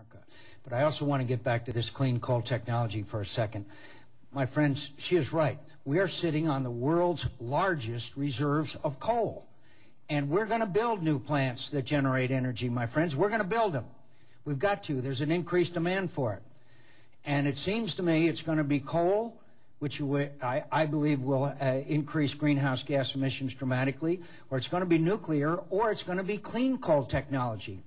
America. But I also want to get back to this clean coal technology for a second. My friends, she is right. We are sitting on the world's largest reserves of coal. And we're going to build new plants that generate energy, my friends. We're going to build them. We've got to. There's an increased demand for it. And it seems to me it's going to be coal, which I believe will increase greenhouse gas emissions dramatically, or it's going to be nuclear, or it's going to be clean coal technology.